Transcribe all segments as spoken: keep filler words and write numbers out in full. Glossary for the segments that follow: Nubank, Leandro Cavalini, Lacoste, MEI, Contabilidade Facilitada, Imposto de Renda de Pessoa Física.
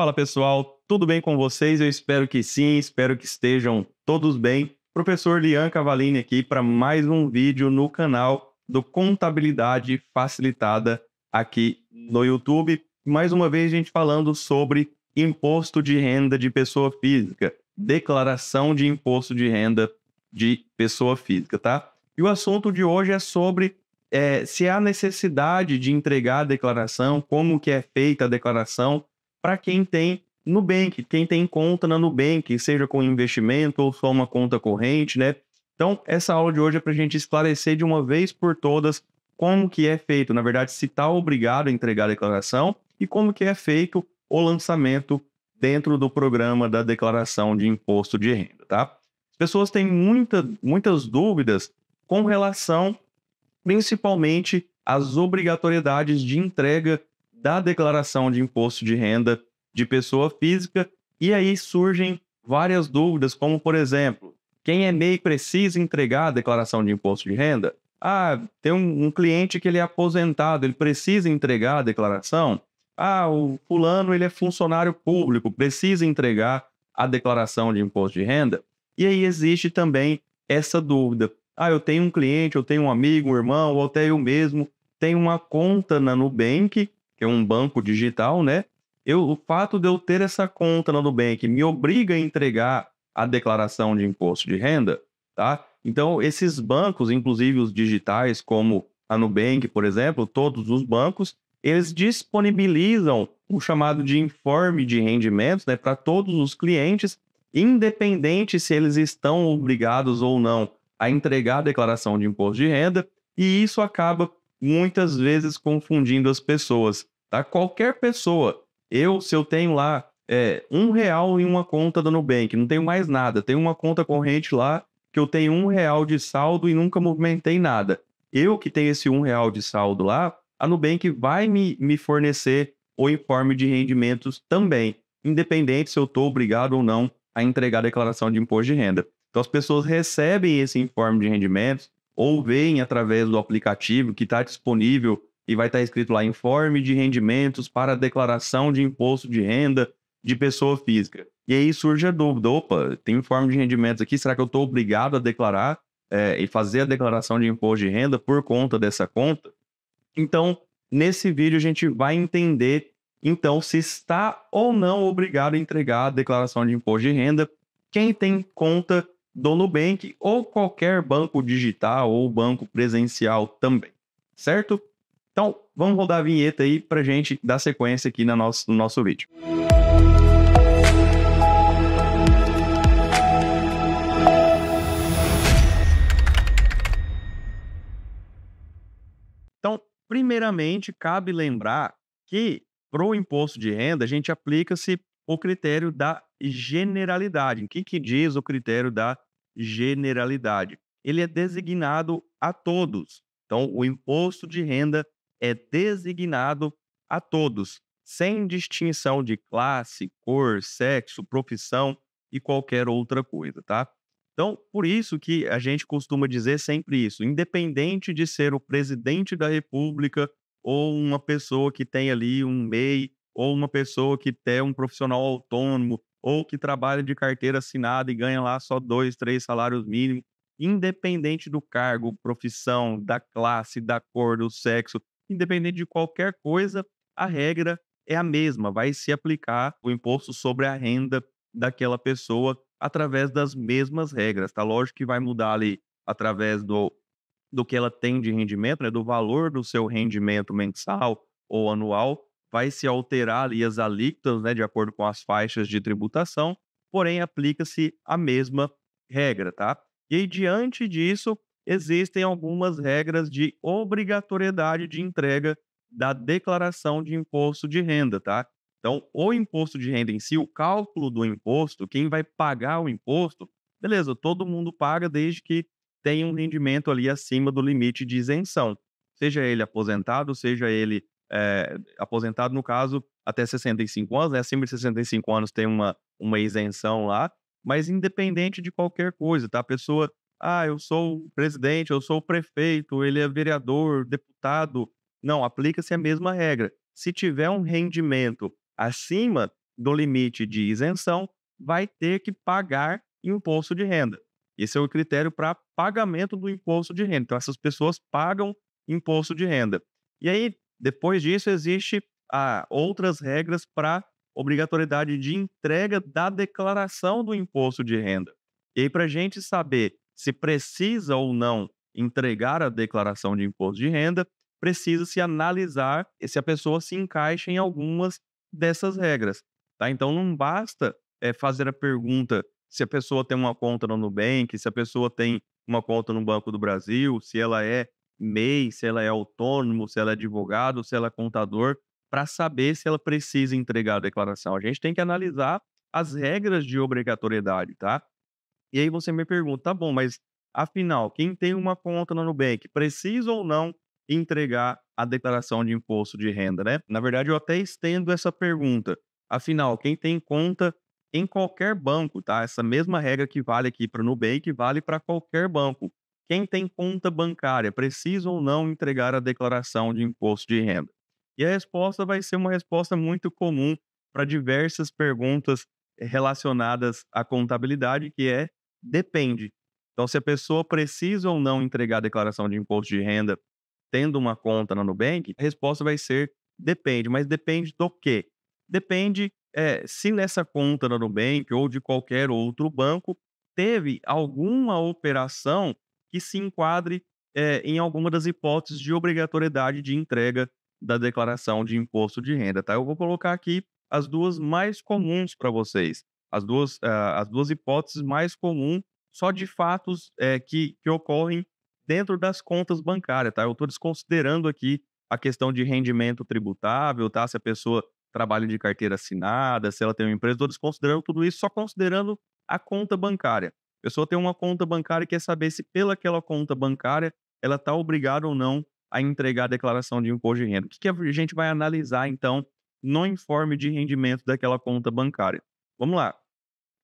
Fala pessoal, tudo bem com vocês? Eu espero que sim, espero que estejam todos bem. Professor Leandro Cavalini aqui para mais um vídeo no canal do Contabilidade Facilitada aqui no YouTube. Mais uma vez a gente falando sobre Imposto de Renda de Pessoa Física, declaração de Imposto de Renda de Pessoa Física, tá? E o assunto de hoje é sobre é, se há necessidade de entregar a declaração, como que é feita a declaração para quem tem Nubank, quem tem conta na Nubank, seja com investimento ou só uma conta corrente, né? Então, essa aula de hoje é para a gente esclarecer de uma vez por todas como que é feito, na verdade, se está obrigado a entregar a declaração e como que é feito o lançamento dentro do programa da declaração de imposto de renda, tá? As pessoas têm muita, muitas dúvidas com relação, principalmente, às obrigatoriedades de entrega da declaração de imposto de renda de pessoa física, e aí surgem várias dúvidas, como, por exemplo, quem é MEI precisa entregar a declaração de imposto de renda? Ah, tem um, um cliente que ele é aposentado, ele precisa entregar a declaração? Ah, o fulano ele é funcionário público, precisa entregar a declaração de imposto de renda? E aí existe também essa dúvida. Ah, eu tenho um cliente, eu tenho um amigo, um irmão, ou até eu mesmo tenho uma conta na Nubank, que é um banco digital, né? Eu, o fato de eu ter essa conta na Nubank me obriga a entregar a declaração de imposto de renda, tá? Então, esses bancos, inclusive os digitais, como a Nubank, por exemplo, todos os bancos, eles disponibilizam o chamado de informe de rendimentos, né, para todos os clientes, independente se eles estão obrigados ou não a entregar a declaração de imposto de renda, e isso acaba muitas vezes confundindo as pessoas, tá? Qualquer pessoa, eu, se eu tenho lá é, um real em uma conta da Nubank, não tenho mais nada, tenho uma conta corrente lá que eu tenho um real de saldo e nunca movimentei nada. Eu que tenho esse um real de saldo lá, a Nubank vai me, me fornecer o informe de rendimentos também, independente se eu estou obrigado ou não a entregar a declaração de imposto de renda. Então as pessoas recebem esse informe de rendimentos, ou veem através do aplicativo que está disponível e vai estar escrito lá informe de rendimentos para declaração de imposto de renda de pessoa física. E aí surge a dúvida, opa, tem informe de rendimentos aqui, será que eu estou obrigado a declarar é, e fazer a declaração de imposto de renda por conta dessa conta? Então, nesse vídeo a gente vai entender, então, se está ou não obrigado a entregar a declaração de imposto de renda quem tem conta do Nubank ou qualquer banco digital ou banco presencial também, certo? Então, vamos rodar a vinheta aí para a gente dar sequência aqui no nosso, no nosso vídeo. Então, primeiramente, cabe lembrar que para o imposto de renda, a gente aplica-se o critério da generalidade. O que, que diz o critério da generalidade? Ele é designado a todos. Então, o imposto de renda é designado a todos, sem distinção de classe, cor, sexo, profissão e qualquer outra coisa, tá? Então, por isso que a gente costuma dizer sempre isso, independente de ser o presidente da República ou uma pessoa que tem ali um MEI, ou uma pessoa que é um profissional autônomo, ou que trabalha de carteira assinada e ganha lá só dois, três salários mínimos, independente do cargo, profissão, da classe, da cor, do sexo, independente de qualquer coisa, a regra é a mesma, vai se aplicar o imposto sobre a renda daquela pessoa através das mesmas regras, tá? Lógico que vai mudar ali através do, do que ela tem de rendimento, né? Do valor do seu rendimento mensal ou anual, vai se alterar ali as alíquotas, né, de acordo com as faixas de tributação, porém aplica-se a mesma regra, tá? E aí, diante disso, existem algumas regras de obrigatoriedade de entrega da declaração de imposto de renda, tá? Então, o imposto de renda em si, o cálculo do imposto, quem vai pagar o imposto, beleza, todo mundo paga desde que tenha um rendimento ali acima do limite de isenção, seja ele aposentado, seja ele É, aposentado, no caso, até sessenta e cinco anos, né? Acima de sessenta e cinco anos tem uma, uma isenção lá, mas independente de qualquer coisa, tá? A pessoa, ah, eu sou o presidente, eu sou o prefeito, ele é vereador, deputado, não, aplica-se a mesma regra. Se tiver um rendimento acima do limite de isenção vai ter que pagar imposto de renda. Esse é o critério para pagamento do imposto de renda. Então, essas pessoas pagam imposto de renda. E aí, depois disso, existe ah, outras regras para obrigatoriedade de entrega da declaração do imposto de renda. E aí, para a gente saber se precisa ou não entregar a declaração de imposto de renda, precisa-se analisar se a pessoa se encaixa em algumas dessas regras. Tá? Então, não basta é, fazer a pergunta se a pessoa tem uma conta no Nubank, se a pessoa tem uma conta no Banco do Brasil, se ela é M E I, se ela é autônomo, se ela é advogado, se ela é contador, para saber se ela precisa entregar a declaração. A gente tem que analisar as regras de obrigatoriedade, tá? E aí você me pergunta, tá bom, mas afinal, quem tem uma conta no Nubank, precisa ou não entregar a declaração de imposto de renda, né? Na verdade, eu até estendo essa pergunta. Afinal, quem tem conta em qualquer banco, tá? Essa mesma regra que vale aqui para o Nubank vale para qualquer banco. Quem tem conta bancária precisa ou não entregar a declaração de imposto de renda? E a resposta vai ser uma resposta muito comum para diversas perguntas relacionadas à contabilidade, que é depende. Então, se a pessoa precisa ou não entregar a declaração de imposto de renda tendo uma conta na Nubank, a resposta vai ser depende. Mas depende do quê? Depende É, se nessa conta da Nubank ou de qualquer outro banco teve alguma operação que se enquadre é, em alguma das hipóteses de obrigatoriedade de entrega da declaração de imposto de renda. Tá? Eu vou colocar aqui as duas mais comuns para vocês, as duas, uh, as duas hipóteses mais comuns só de fatos é, que, que ocorrem dentro das contas bancárias. Tá? Eu estou desconsiderando aqui a questão de rendimento tributável, tá? Se a pessoa trabalho de carteira assinada, se ela tem uma empresa, estou desconsiderando tudo isso, só considerando a conta bancária. A pessoa tem uma conta bancária e quer saber se pelaquela conta bancária ela está obrigada ou não a entregar a declaração de imposto de renda. O que, que a gente vai analisar, então, no informe de rendimento daquela conta bancária? Vamos lá.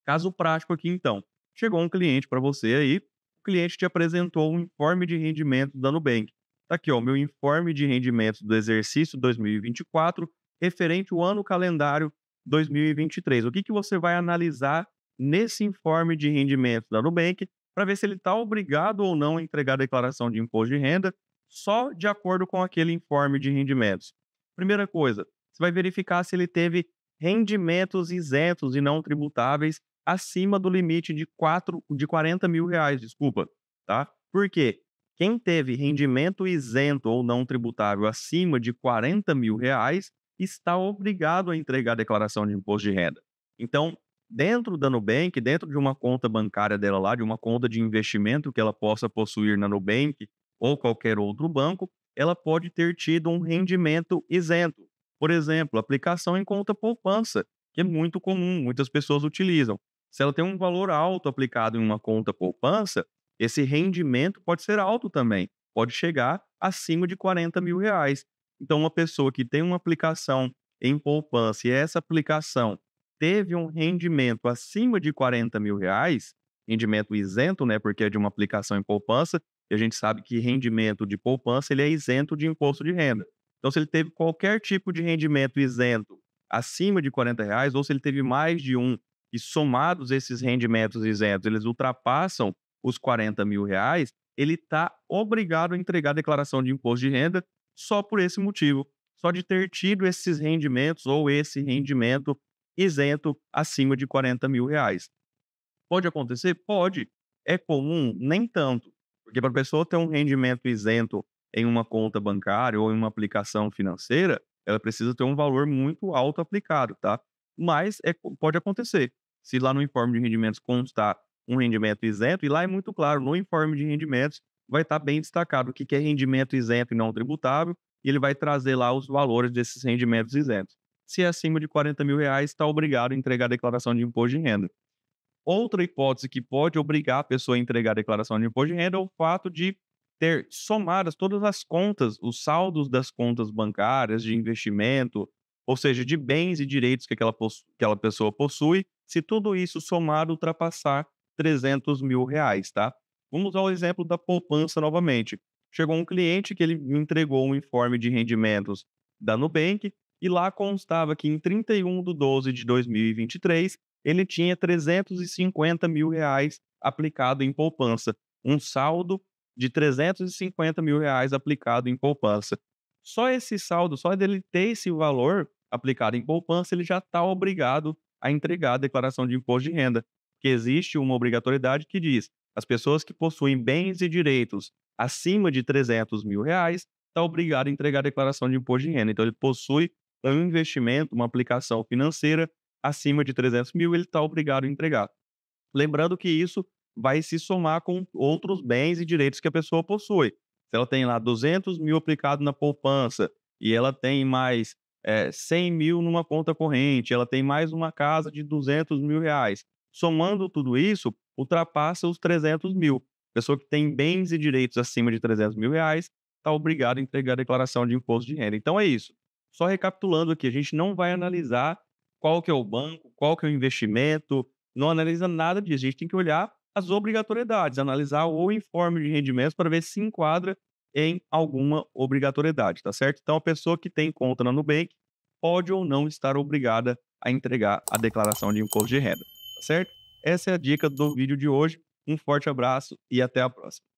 Caso prático aqui, então. Chegou um cliente para você aí, o cliente te apresentou um informe de rendimento da Nubank. Está aqui, ó, o meu informe de rendimento do exercício dois mil e vinte e quatro, referente ao ano calendário dois mil e vinte e três. O que, que você vai analisar nesse informe de rendimento da Nubank para ver se ele está obrigado ou não a entregar a declaração de imposto de renda só de acordo com aquele informe de rendimentos? Primeira coisa, você vai verificar se ele teve rendimentos isentos e não tributáveis acima do limite de, quatro, de quarenta mil reais, desculpa, tá? Por quê? Quem teve rendimento isento ou não tributável acima de quarenta mil reais está obrigado a entregar a declaração de imposto de renda. Então, dentro da Nubank, dentro de uma conta bancária dela lá, de uma conta de investimento que ela possa possuir na Nubank ou qualquer outro banco, ela pode ter tido um rendimento isento. Por exemplo, aplicação em conta poupança, que é muito comum, muitas pessoas utilizam. Se ela tem um valor alto aplicado em uma conta poupança, esse rendimento pode ser alto também, pode chegar acima de quarenta mil reais. Então, uma pessoa que tem uma aplicação em poupança e essa aplicação teve um rendimento acima de quarenta mil reais, rendimento isento, né, porque é de uma aplicação em poupança, e a gente sabe que rendimento de poupança ele é isento de imposto de renda. Então, se ele teve qualquer tipo de rendimento isento acima de quarenta reais, ou se ele teve mais de um, e somados esses rendimentos isentos, eles ultrapassam os quarenta mil reais, ele está obrigado a entregar a declaração de imposto de renda só por esse motivo, só de ter tido esses rendimentos ou esse rendimento isento acima de quarenta mil reais. Pode acontecer? Pode. É comum? Nem tanto. Porque para a pessoa ter um rendimento isento em uma conta bancária ou em uma aplicação financeira, ela precisa ter um valor muito alto aplicado, tá? Mas é, pode acontecer. Se lá no informe de rendimentos constar um rendimento isento, e lá é muito claro, no informe de rendimentos, vai estar bem destacado o que é rendimento isento e não tributável, e ele vai trazer lá os valores desses rendimentos isentos. Se é acima de quarenta mil reais, está obrigado a entregar a declaração de imposto de renda. Outra hipótese que pode obrigar a pessoa a entregar a declaração de imposto de renda é o fato de ter somadas todas as contas, os saldos das contas bancárias, de investimento, ou seja, de bens e direitos que aquela, que aquela pessoa possui, se tudo isso somado ultrapassar trezentos mil reais, tá? Vamos ao exemplo da poupança novamente. Chegou um cliente que ele me entregou um informe de rendimentos da Nubank e e lá constava que em trinta e um de doze de dois mil e vinte e três, ele tinha trezentos e cinquenta mil reais aplicado em poupança, um saldo de trezentos e cinquenta mil reais aplicado em poupança. Só esse saldo, só dele ter esse valor aplicado em poupança, ele já está obrigado a entregar a declaração de imposto de renda, que existe uma obrigatoriedade que diz: as pessoas que possuem bens e direitos acima de trezentos mil reais está obrigado a entregar a declaração de imposto de renda. Então, ele possui um investimento, uma aplicação financeira acima de trezentos mil, ele está obrigado a entregar. Lembrando que isso vai se somar com outros bens e direitos que a pessoa possui. Se ela tem lá duzentos mil aplicado na poupança e ela tem mais é, cem mil numa conta corrente, ela tem mais uma casa de duzentos mil reais. Somando tudo isso, ultrapassa os trezentos mil. Pessoa que tem bens e direitos acima de trezentos mil reais está obrigado a entregar a declaração de imposto de renda. Então é isso. Só recapitulando aqui, a gente não vai analisar qual que é o banco, qual que é o investimento, não analisa nada disso. A gente tem que olhar as obrigatoriedades, analisar o informe de rendimentos para ver se enquadra em alguma obrigatoriedade, tá certo? Então, a pessoa que tem conta na Nubank pode ou não estar obrigada a entregar a declaração de imposto de renda, tá certo? Essa é a dica do vídeo de hoje. Um forte abraço e até a próxima.